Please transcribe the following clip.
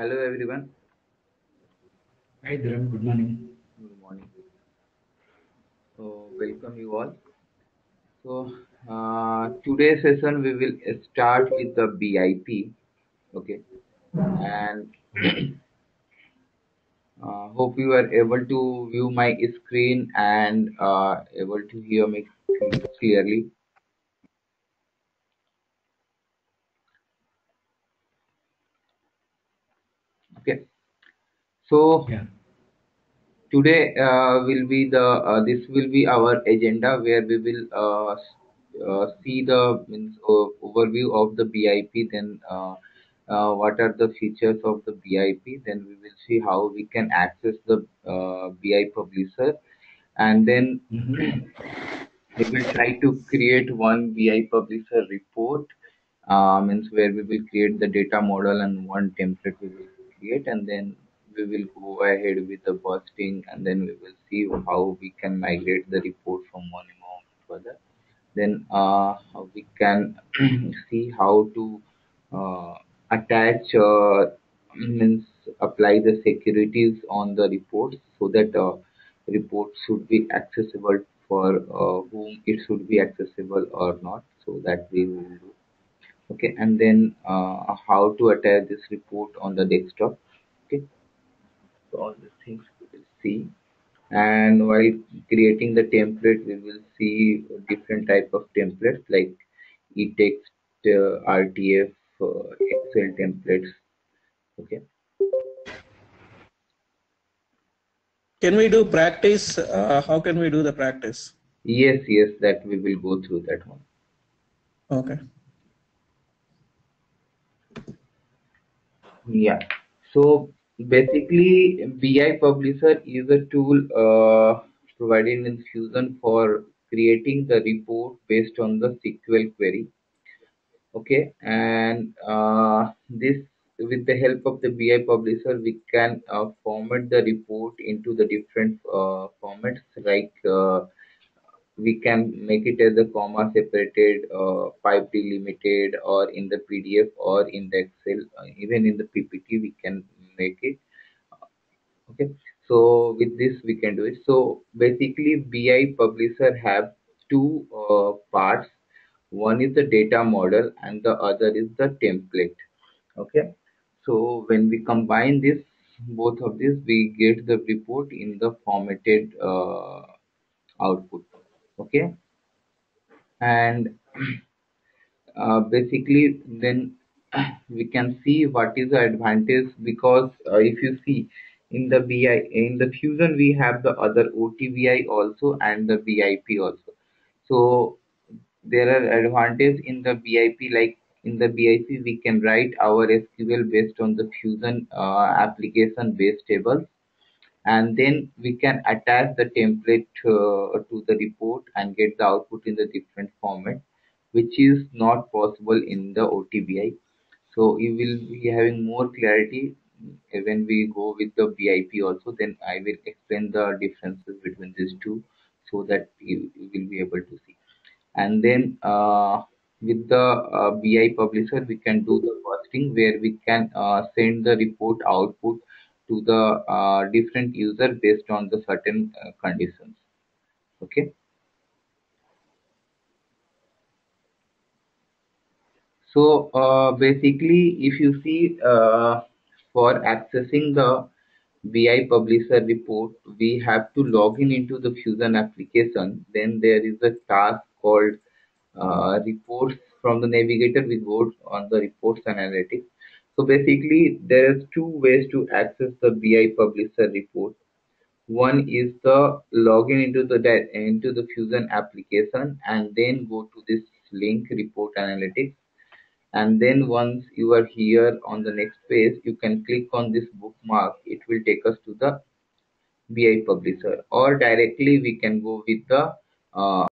Hello everyone. Hi Dhiram, good morning. Good morning. So welcome you all. So today's session we will start with the BIP. Okay. And hope you are able to view my screen and able to hear me clearly. Okay. So yeah. Today this will be our agenda where we will see the overview of the BIP, then what are the features of the BIP, then we will see how we can access the BI publisher, and then we will try to create one BI publisher report, where we will create the data model and one template we will create, and then we will go ahead with the bursting, and then we will see how we can migrate the report from one amount to other. Then we can see how to attach apply the securities on the reports so that reports should be accessible for whom it should be accessible or not, so that we will do. Okay, and then how to attach this report on the desktop. Okay, so all these things we will see, and while creating the template we will see different type of templates like e-text, RTF, Excel templates. Okay, can we do practice? How can we do the practice? Yes, that we will go through that one. Okay. Yeah, so basically BI publisher is a tool provided in Fusion for creating the report based on the SQL query. Okay, and this, with the help of the BI publisher, we can format the report into the different formats, like we can make it as a comma separated, 5 delimited, or in the PDF or in the Excel, even in the PPT we can make it. Okay, so with this we can do it. So basically BI publisher have two parts. One is the data model and the other is the template. Okay, so when we combine this, both of these, we get the report in the formatted output. Okay, and basically then we can see what is the advantage, because if you see in the BI, in the Fusion we have the other OTBI also and the BIP also. So there are advantages in the BIP, like in the BIP we can write our SQL based on the Fusion application based tables, and then we can attach the template to the report and get the output in the different format, which is not possible in the OTBI. So you will be having more clarity when we go with the BIP also. Then I will explain the differences between these two so that you will be able to see. And then with the BI publisher we can do the bursting, where we can send the report output to the different user based on the certain conditions. Okay, so basically if you see, for accessing the BI publisher report we have to log in into the Fusion application. Then there is a task called reports. From the navigator we go on the reports analytics. So basically there is two ways to access the BI publisher report. One is the login into the Fusion application and then go to this link, report analytics, and then once you are here on the next page you can click on this bookmark. It will take us to the BI publisher, or directly we can go with the